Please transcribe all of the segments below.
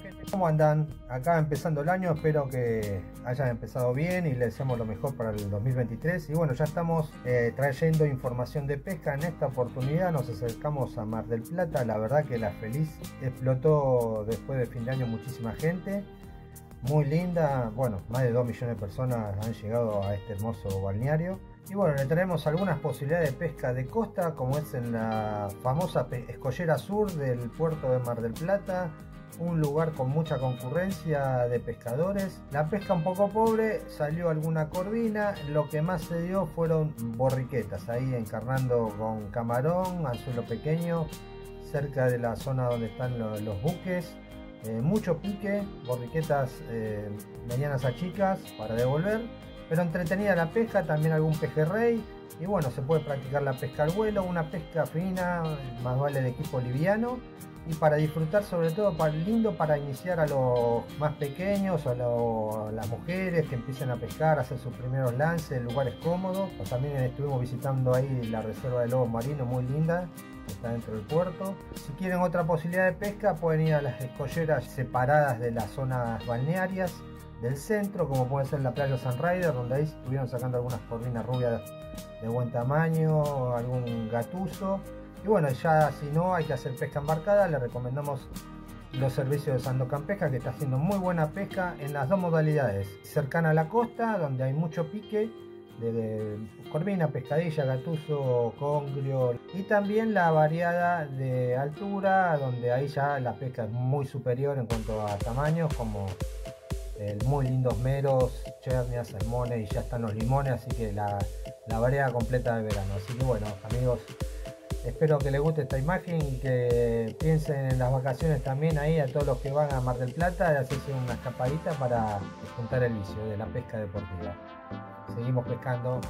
Bueno, gente, ¿cómo andan? Acá empezando el año, espero que hayan empezado bien y les deseamos lo mejor para el 2023. Y bueno, ya estamos trayendo información de pesca. En esta oportunidad nos acercamos a Mar del Plata. La verdad que La Feliz explotó después de fin de año, muchísima gente, muy linda. Bueno, más de 2 millones de personas han llegado a este hermoso balneario. Y bueno, le traemos algunas posibilidades de pesca de costa, como es en la famosa escollera sur del puerto de Mar del Plata. Un lugar con mucha concurrencia de pescadores, la pesca un poco pobre, salió alguna corvina, lo que más se dio fueron borriquetas, ahí encarnando con camarón, anzuelo pequeño, cerca de la zona donde están los buques, mucho pique, borriquetas medianas a chicas para devolver, pero entretenida la pesca, también algún pejerrey. Y bueno, se puede practicar la pesca al vuelo, una pesca fina, más vale de equipo liviano, y para disfrutar, sobre todo lindo para iniciar a los más pequeños, a las mujeres que empiecen a pescar, a hacer sus primeros lances, lugares cómodos. Pues también estuvimos visitando ahí la reserva de lobos marinos, muy linda, que está dentro del puerto. Si quieren otra posibilidad de pesca, pueden ir a las escolleras separadas de las zonas balnearias del centro, como puede ser la playa San Rider, donde ahí estuvieron sacando algunas corvinas rubias de buen tamaño, algún gatuso. Y bueno, ya si no hay que hacer pesca embarcada, le recomendamos los servicios de Sandocan Pesca, que está haciendo muy buena pesca en las dos modalidades: cercana a la costa, donde hay mucho pique de corvina, pescadilla, gatuso, congrio, y también la variada de altura, donde ahí ya la pesca es muy superior en cuanto a tamaños, como muy lindos meros, chernias, salmones, y ya están los limones, así que la variada completa de verano. Así que bueno, amigos, espero que les guste esta imagen y que piensen en las vacaciones también ahí, a todos los que van a Mar del Plata, de hacerse una escapadita para juntar el vicio de la pesca deportiva. Seguimos pescando.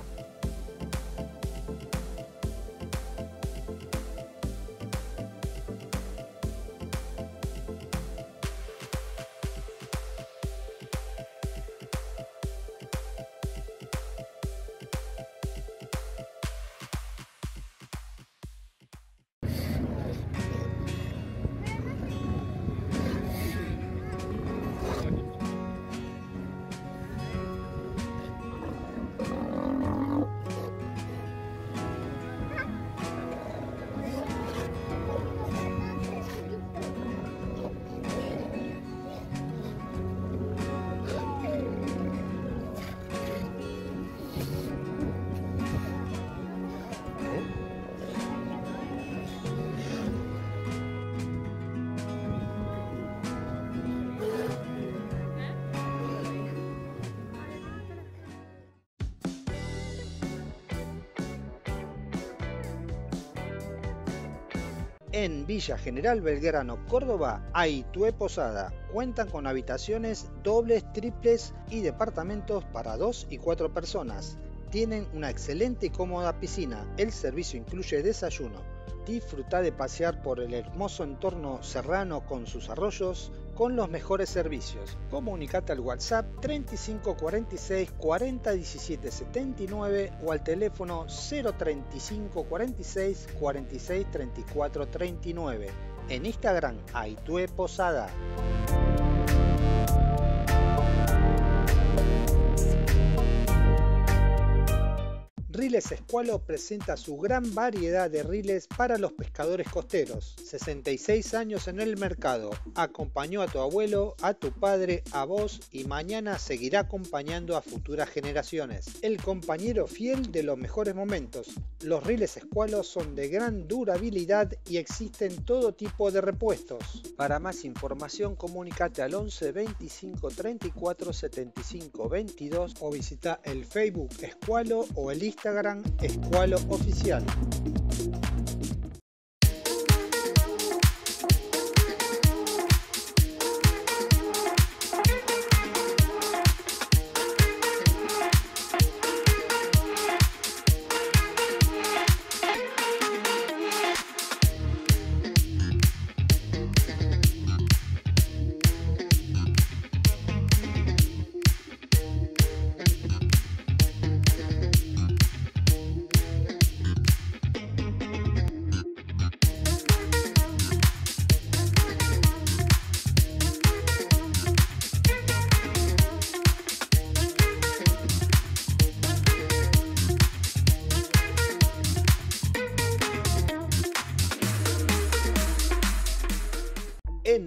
En Villa General Belgrano, Córdoba, Aitué Posada. Cuentan con habitaciones dobles, triples y departamentos para 2 y 4 personas. Tienen una excelente y cómoda piscina. El servicio incluye desayuno. Disfruta de pasear por el hermoso entorno serrano con sus arroyos, con los mejores servicios. Comunicate al WhatsApp 3546 40 17 79 o al teléfono 035 46 46 34 39. En Instagram, Aitué Posada. Riles Escualo presenta su gran variedad de riles para los pescadores costeros. 66 años en el mercado. Acompañó a tu abuelo, a tu padre, a vos, y mañana seguirá acompañando a futuras generaciones. El compañero fiel de los mejores momentos. Los riles Escualo son de gran durabilidad y existen todo tipo de repuestos. Para más información, comunícate al 11 25 34 75 22 o visita el Facebook Escualo o el Instagram Escualo Oficial.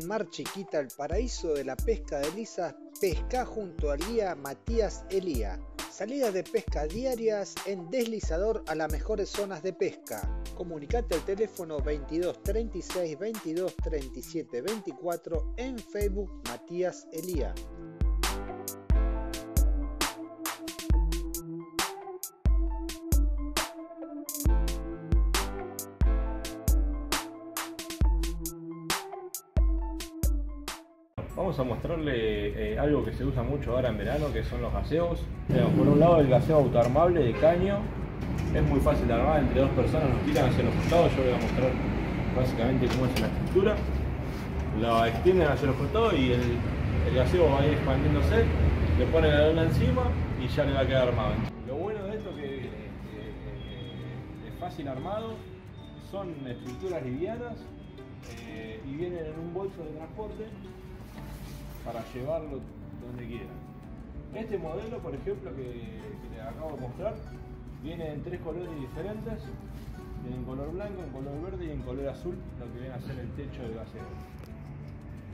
Mar Chiquita, el paraíso de la pesca de lisas, pesca junto al guía Matías Elía. Salidas de pesca diarias en deslizador a las mejores zonas de pesca. Comunicate al teléfono 22 36 22 37 24 en Facebook Matías Elía. Vamos a mostrarle algo que se usa mucho ahora en verano, que son los gaseos. Tenemos por un lado el gaseo autoarmable de caño. Es muy fácil de armar, entre dos personas nos tiran hacia los costados. Yo les voy a mostrar básicamente cómo es la estructura. La extienden hacia los costados y el gaseo va a ir expandiéndose. Le ponen la lona encima y ya le va a quedar armado. Lo bueno de esto es que es fácil armado, son estructuras livianas y vienen en un bolso de transporte para llevarlo donde quiera. Este modelo, por ejemplo, que les acabo de mostrar, viene en tres colores diferentes. Viene en color blanco, en color verde y en color azul, lo que viene a ser el techo de gaseo.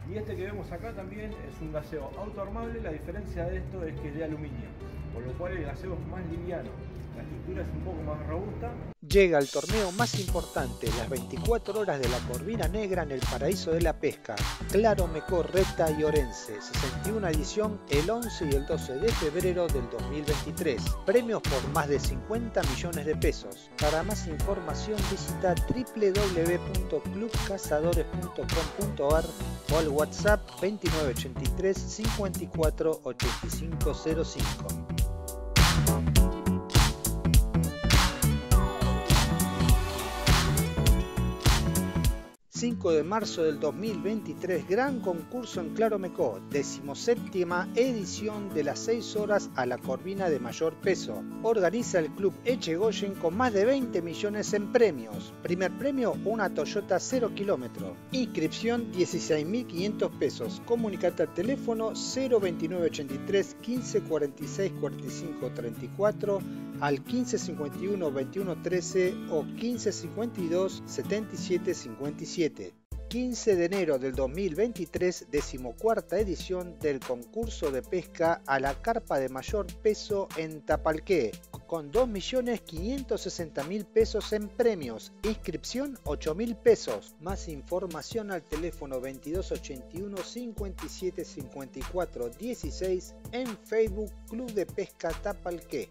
Y este que vemos acá también es un gaseo autoarmable. La diferencia de esto es que es de aluminio, por lo cual el gaseo es más liviano. La estructura es un poco más robusta. Llega el torneo más importante, las 24 horas de la Corvina Negra en el paraíso de la pesca. Claromecó, Reta y Orense, 61 edición, el 11 y el 12 de febrero del 2023. Premios por más de 50 millones de pesos. Para más información visita www.clubcazadores.com.ar o al WhatsApp 2983 54 8505. ...5 de marzo del 2023... Gran concurso en Claromecó, 17ª edición de las 6 horas a la corvina de mayor peso. Organiza el Club Echegoyen con más de 20 millones en premios. Primer premio, una Toyota 0 kilómetro. Inscripción 16.500 pesos. Comunicate al teléfono 02983 1546 45 34... al 1551 21 13 o 1552 77 57. 15 de enero del 2023, 14ª edición del concurso de pesca a la carpa de mayor peso en Tapalqué, con 2.560.000 pesos en premios, inscripción 8.000 pesos. Más información al teléfono 2281 57 54 16 en Facebook Club de Pesca Tapalqué.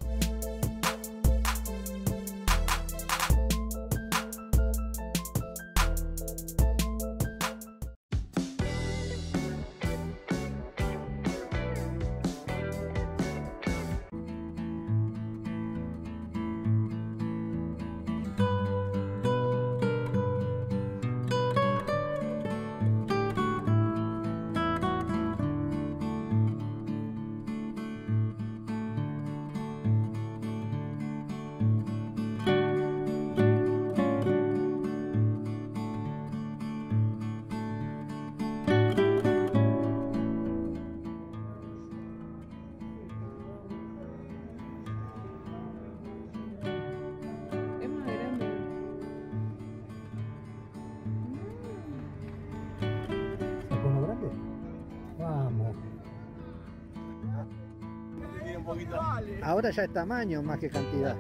Ahora ya es tamaño más que cantidad.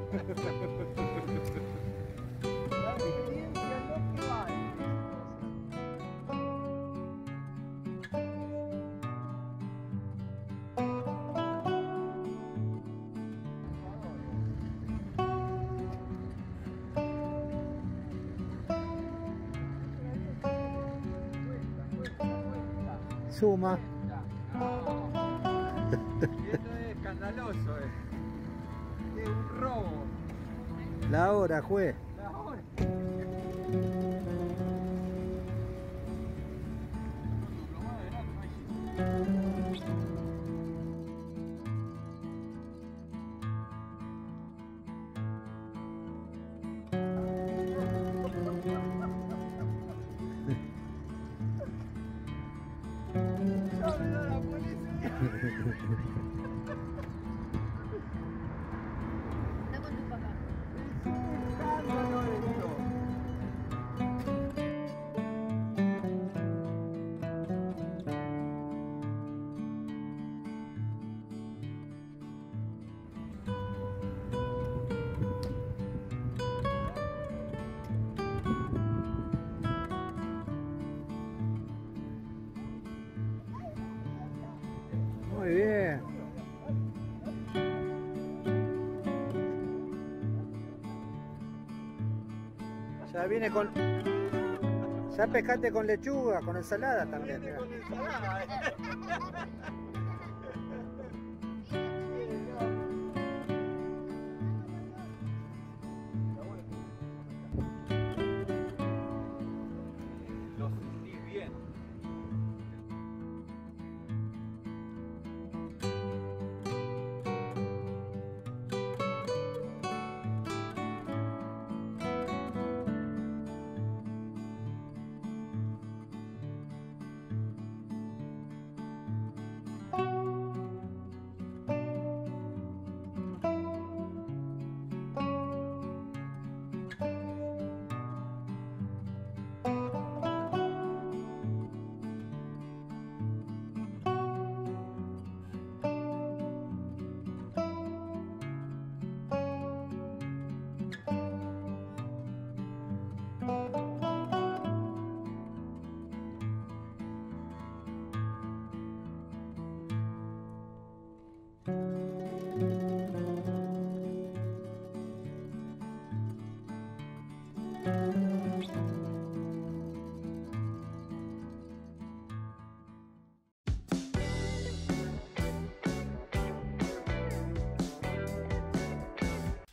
Suma. Escandaloso, es un robo. La hora, juez. La hora. Muy bien. Ya viene con... Ya pescaste con lechuga, con ensalada también. Viene con ensalada,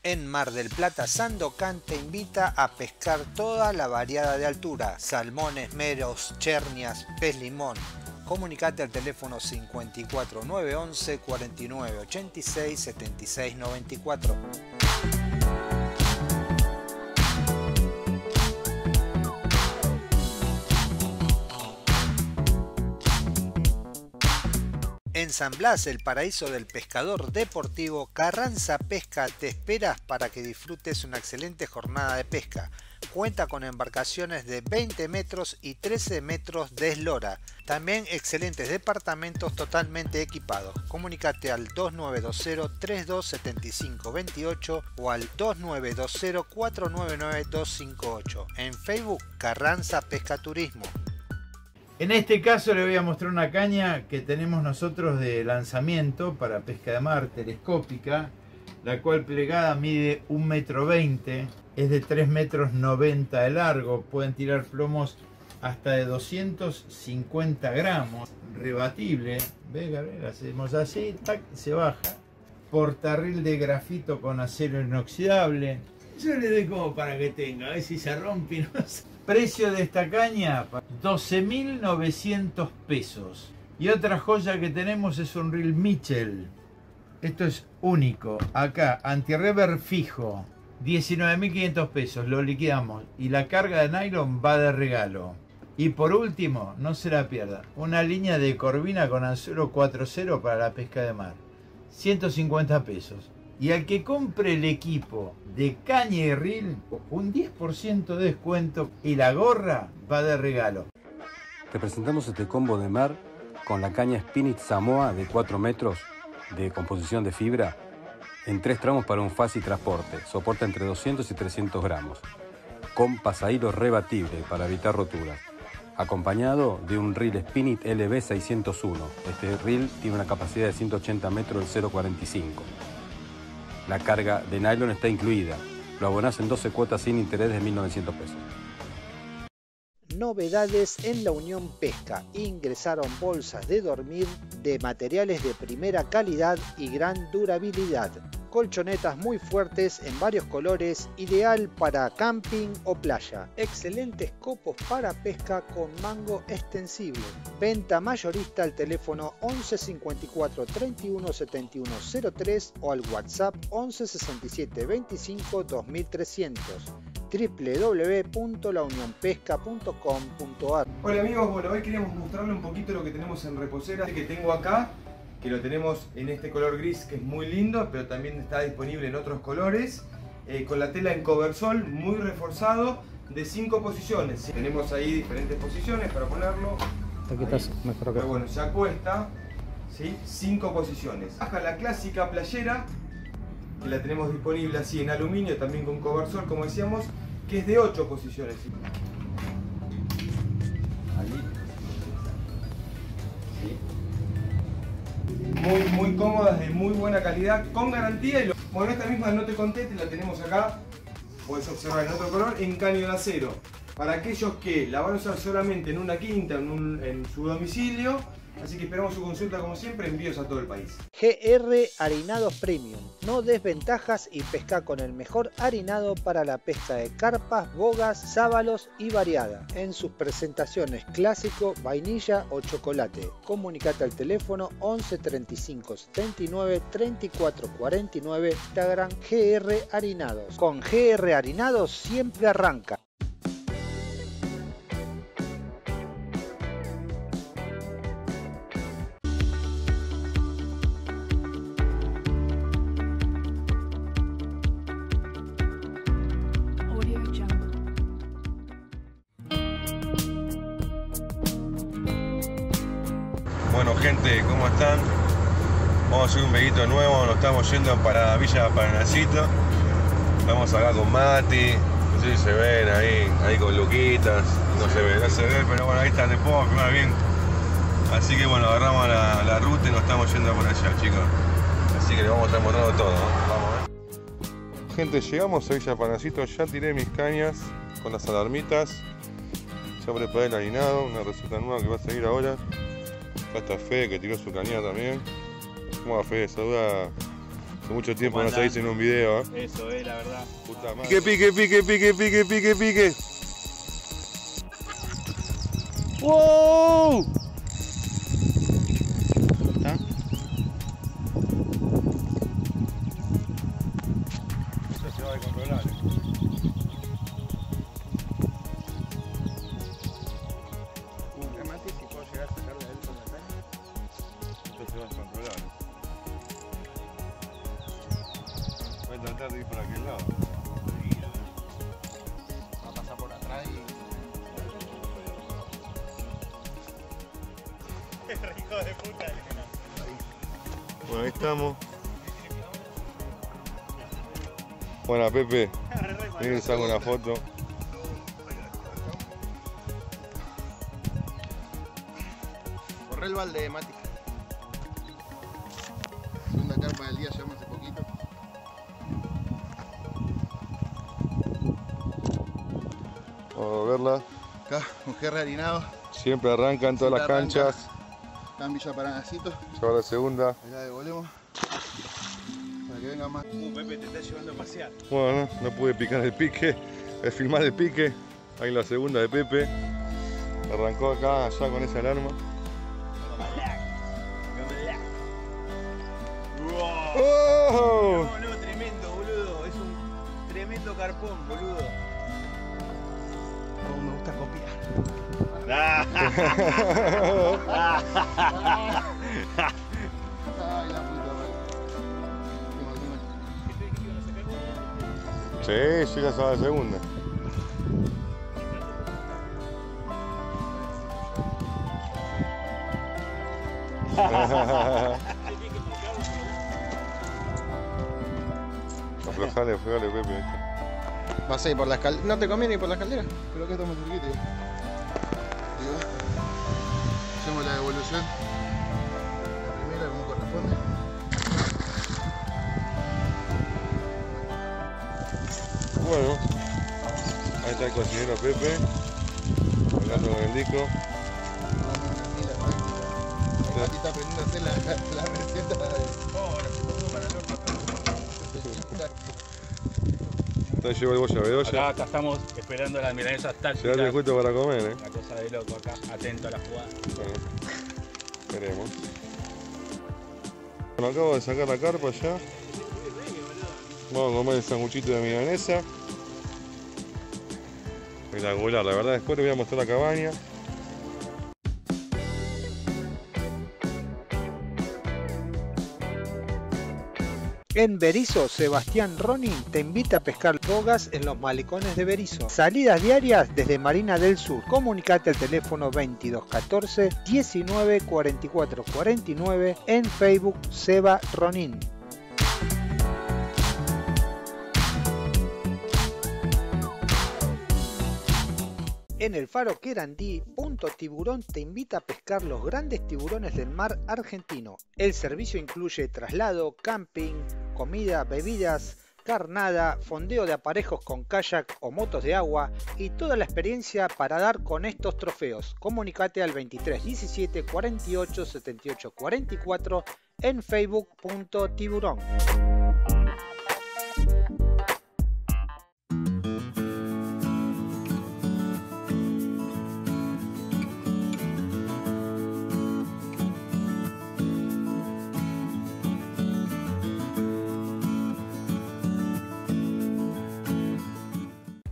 En Mar del Plata, Sandocan te invita a pescar toda la variada de altura, salmones, meros, chernias, pez limón. Comunicate al teléfono 54911 4986 7694. En San Blas, el paraíso del pescador deportivo, Carranza Pesca te espera para que disfrutes una excelente jornada de pesca. Cuenta con embarcaciones de 20 metros y 13 metros de eslora. También excelentes departamentos totalmente equipados. Comunícate al 2920-327528 o al 2920-499-258. En Facebook, Carranza Pesca Turismo. En este caso le voy a mostrar una caña que tenemos nosotros de lanzamiento para pesca de mar, telescópica, la cual plegada mide 1,20 m, es de 3,90 m de largo, pueden tirar plomos hasta de 250 gramos, rebatible, ve Gabriel, hacemos así, tac, se baja, portarril de grafito con acero inoxidable. Yo le doy como para que tenga, a ver si se rompe, no sé. Precio de esta caña, 12.900 pesos. Y otra joya que tenemos es un reel Michel. Esto es único. Acá, antirrever fijo, 19.500 pesos, lo liquidamos. Y la carga de nylon va de regalo. Y por último, no se la pierda, una línea de corvina con anzuelo 4.0 para la pesca de mar, 150 pesos. Y al que compre el equipo de caña y reel, un 10% de descuento y la gorra va de regalo. Te presentamos este combo de mar con la caña Spinit Samoa de 4 metros de composición de fibra en 3 tramos para un fácil transporte. Soporta entre 200 y 300 gramos. Con pasadilo rebatible para evitar roturas. Acompañado de un reel Spinit LB601. Este reel tiene una capacidad de 180 metros del 0.45. La carga de nylon está incluida. Lo abonás en 12 cuotas sin interés de 1.900 pesos. Novedades en la Unión Pesca. Ingresaron bolsas de dormir de materiales de primera calidad y gran durabilidad. Colchonetas muy fuertes en varios colores, ideal para camping o playa. Excelentes copos para pesca con mango extensible. Venta mayorista al teléfono 11 54 31 71 03 o al WhatsApp 11 67 25 2300. www.launionpesca.com.ar. Hola amigos, bueno, hoy queríamos mostrarles un poquito lo que tenemos en reposera, que tengo acá, que lo tenemos en este color gris que es muy lindo, pero también está disponible en otros colores, con la tela en coversol muy reforzado de 5 posiciones. Tenemos ahí diferentes posiciones para ponerlo. Aquí estás mejor acá. Pero bueno, se acuesta, ¿sí? 5 posiciones. Baja la clásica playera, que la tenemos disponible así en aluminio, también con coversol, como decíamos, que es de 8 posiciones. Ahí. muy cómodas, de muy buena calidad, con garantía. Y bueno, esta misma no te conté, te la tenemos acá, puedes observar en otro color, en caño de acero. Para aquellos que la van a usar solamente en una quinta, en su domicilio. Así que esperamos su consulta, como siempre, envíos a todo el país. GR Harinados Premium. No desventajas y pesca con el mejor harinado para la pesca de carpas, bogas, sábalos y variada. En sus presentaciones clásico, vainilla o chocolate. Comunicate al teléfono 11 35 79 34 49, Instagram GR Harinados. Con GR Harinados siempre arranca. Bueno gente, ¿cómo están? Vamos a hacer un veguito nuevo, nos estamos yendo para Villa Paranacito. Estamos acá con Mati, no sé si se ven ahí con Luquitas, no se ve, pero bueno, ahí están, les puedo filmar bien. Así que bueno, agarramos la ruta y nos estamos yendo por allá, chicos. Así que les vamos a estar mostrando todo, ¿no? Vamos. Gente, llegamos a Villa Paranacito, ya tiré mis cañas con las alarmitas. Ya preparé el harinado, una receta nueva que va a salir ahora. Acá está Fede, que tiró su cañada también. ¿Cómo va, Fede? Saluda. Hace mucho tiempo no se dice en un video, ¿eh? Eso es, la verdad. Puta madre. Pique. ¡Wow! ¿Está? Ya se va a descontrolar. De ir por aquel lado. Va a pasar por atrás y... Rico de puta. Bueno, ahí estamos. Buena, Pepe. Miren, saco una foto. Corre el balde, Mati. Segunda carpa del día, llevamos hace poquito. A verla. Acá, un GR harinado. Siempre arrancan todas las canchas. Acá en Villa Paranacito. Lleva la segunda. Ahí la devolvemos. Para que venga más. Pepe, te está llevando a pasear. Bueno, no pude picar el pique. Filmar el pique. Ahí la segunda de Pepe. Arrancó acá, allá con esa alarma. ¡Oh! No, no, tremendo, boludo. Es un tremendo carpón, boludo. Me gusta copiar. Sí, ya sabe la segunda. Aflojale, aflojale, Pepe. Vas a ir por la escalera. No te conviene ir por la escalera. Creo que estamos cerquita. Hacemos la devolución. La primera como corresponde. Bueno. Ahí está el cocinero Pepe. Hablando con el disco. Aquí está aprendiendo a hacer la receta. Ahora se puso para el otro. Entonces llevo el boya bedoya. Acá estamos esperando las milanesas tácticas. Llegarle justo para comer, ¿eh? Una cosa de loco acá, atento a la jugada. Bueno, veremos. Bueno, acabo de sacar la carpa ya. Vamos a comer el sanguchito de milanesa. Espectacular, la verdad. Después les voy a mostrar la cabaña. En Berisso, Sebastián Ronin te invita a pescar bogas en los malecones de Berisso. Salidas diarias desde Marina del Sur. Comunicate al teléfono 2214 19 44 49 en Facebook Seba Ronin. En el faro Querandí, Punto Tiburón te invita a pescar los grandes tiburones del mar argentino. El servicio incluye traslado, camping, comida, bebidas, carnada, fondeo de aparejos con kayak o motos de agua y toda la experiencia para dar con estos trofeos. Comunicate al 23 17 48 78 44 en facebook.tiburón.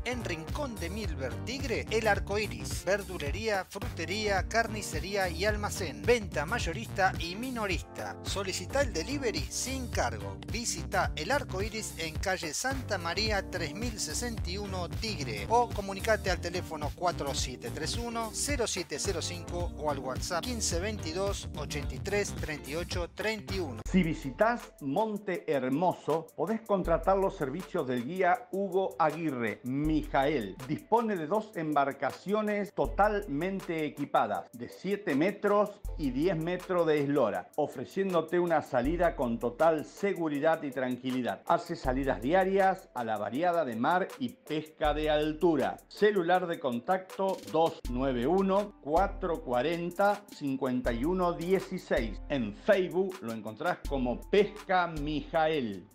En Rincón de Milver Tigre, El Arco Iris, verdulería, frutería, carnicería y almacén, venta mayorista y minorista. Solicita el delivery sin cargo. Visita El Arco Iris en calle Santa María 3061 Tigre o comunicate al teléfono 4731 0705 o al WhatsApp 1522 83 38 31. Si visitas Monte Hermoso, podés contratar los servicios del guía Hugo Aguirre Mijael. Dispone de dos embarcaciones totalmente equipadas, de 7 metros y 10 metros de eslora, ofreciéndote una salida con total seguridad y tranquilidad. Hace salidas diarias a la variada de mar y pesca de altura. Celular de contacto 291-440-5116. En Facebook lo encontrás como Pesca Mijael.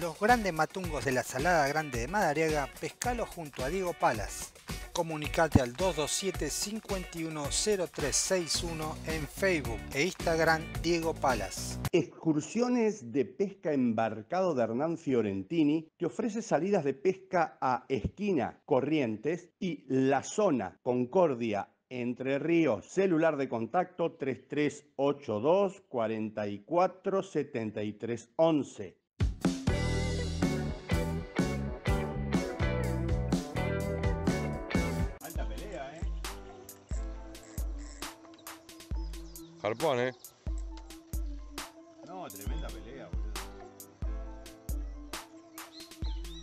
Los grandes matungos de la Salada Grande de Madariaga, pescalos junto a Diego Palas. Comunicate al 227-510361 en Facebook e Instagram Diego Palas. Excursiones de pesca embarcado de Hernán Fiorentini que ofrece salidas de pesca a Esquina, Corrientes y la zona Concordia, Entre Ríos. Celular de contacto 3382-447311. Carpón, No, tremenda pelea, boludo.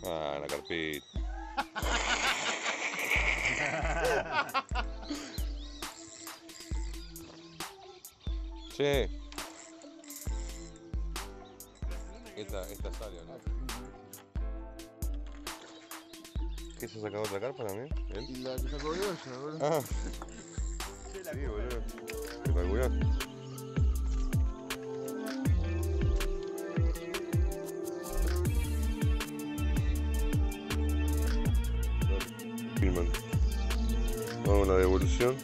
Ah, la carpita. Che. Esta salió, ¿no? ¿Qué se ha sacado otra carpa también? Y la que sacó yo, boludo. Ah. Sí, boludo. Filman. Vamos a la devolución.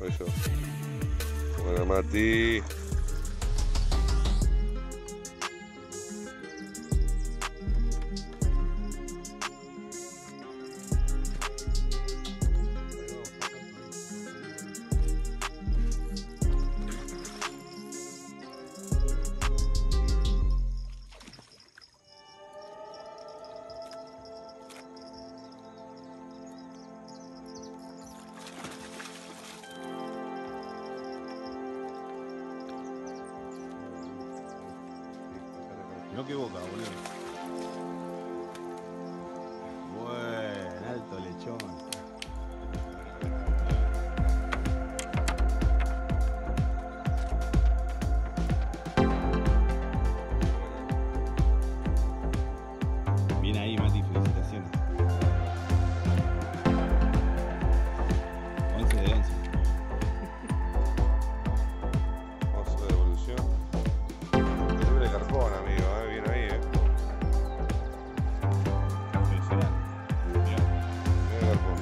Eso. Hola, Mati. No que boca, boludo. Buen, alto lechón. Bien ahí, Mati, felicitaciones. 11 de 11. Oso de evolución. Carbón, amigo, bien ahí, Felicidad. Bien, carbón.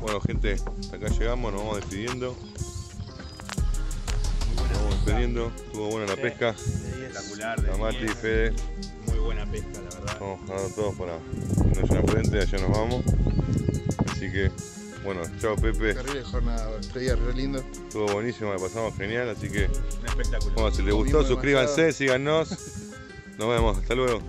Bueno, gente, acá llegamos, nos vamos despidiendo. Estuvo buena la pesca. Espectacular. Mati, Fede. Muy buena pesca, la verdad. Vamos dejando todos para irnos en la frente, allá nos vamos. Así que. Bueno, chao Pepe. Terrible jornada, 3 días re lindo. Estuvo buenísimo, la pasamos genial, así que... Espectacular. Bueno, si les gustó, suscríbanse, síganos. Nos vemos, hasta luego.